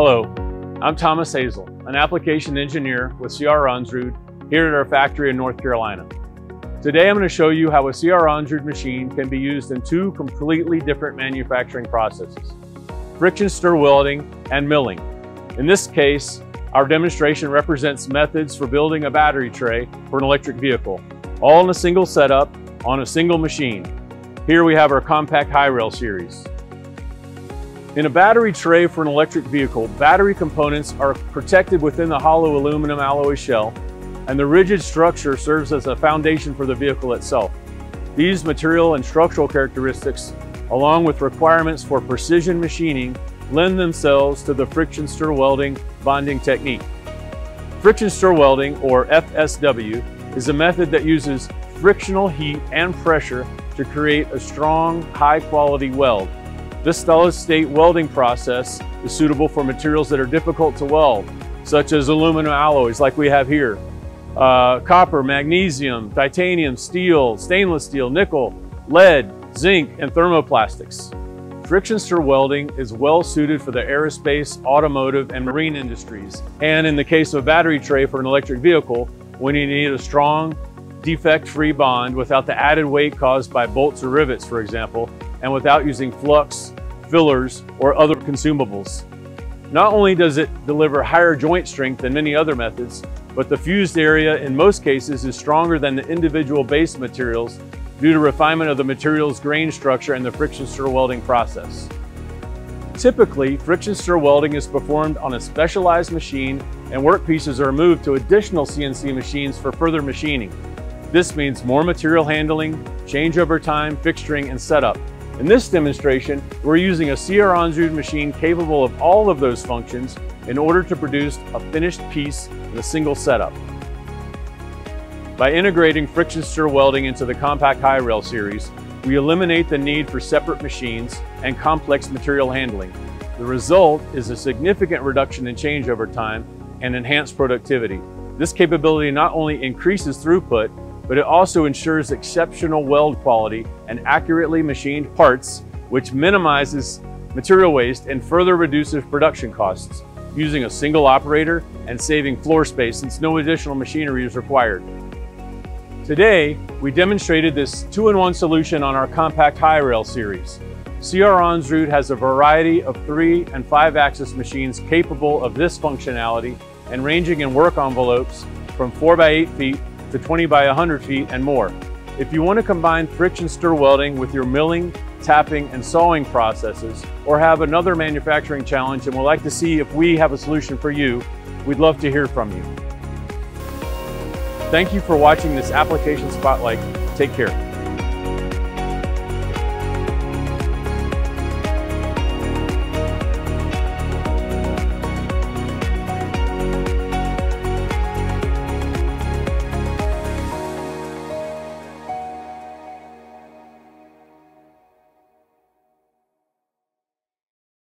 Hello, I'm Thomas Hazel, an application engineer with C.R. Onsrud here at our factory in North Carolina. Today I'm going to show you how a C.R. Onsrud machine can be used in two completely different manufacturing processes, friction stir welding and milling. In this case, our demonstration represents methods for building a battery tray for an electric vehicle, all in a single setup on a single machine. Here we have our Compact High-rail series. In a battery tray for an electric vehicle, battery components are protected within the hollow aluminum alloy shell, and the rigid structure serves as a foundation for the vehicle itself. These material and structural characteristics, along with requirements for precision machining, lend themselves to the friction stir welding bonding technique. Friction stir welding, or FSW, is a method that uses frictional heat and pressure to create a strong, high-quality weld. This solid-state welding process is suitable for materials that are difficult to weld, such as aluminum alloys like we have here, copper, magnesium, titanium, steel, stainless steel, nickel, lead, zinc, and thermoplastics. Friction stir welding is well suited for the aerospace, automotive, and marine industries, and in the case of a battery tray for an electric vehicle, when you need a strong, defect-free bond without the added weight caused by bolts or rivets, for example, and without using flux, fillers, or other consumables. Not only does it deliver higher joint strength than many other methods, but the fused area in most cases is stronger than the individual base materials due to refinement of the material's grain structure and the friction stir welding process. Typically, friction stir welding is performed on a specialized machine and workpieces are moved to additional CNC machines for further machining. This means more material handling, changeover time, fixturing, and setup. In this demonstration, we're using a C.R. Onsrud machine capable of all of those functions in order to produce a finished piece in a single setup. By integrating friction stir welding into the Compact High-rail series, we eliminate the need for separate machines and complex material handling. The result is a significant reduction in changeover time and enhanced productivity. This capability not only increases throughput, but it also ensures exceptional weld quality and accurately machined parts, which minimizes material waste and further reduces production costs, using a single operator and saving floor space since no additional machinery is required. Today, we demonstrated this two-in-one solution on our Compact High-rail series. C.R. Onsrud has a variety of 3- and 5-axis machines capable of this functionality and ranging in work envelopes from 4 by 8 feet to 20 by 100 feet and more. If you want to combine friction stir welding with your milling, tapping, and sawing processes, or have another manufacturing challenge and would like to see if we have a solution for you, we'd love to hear from you. Thank you for watching this application spotlight. Take care.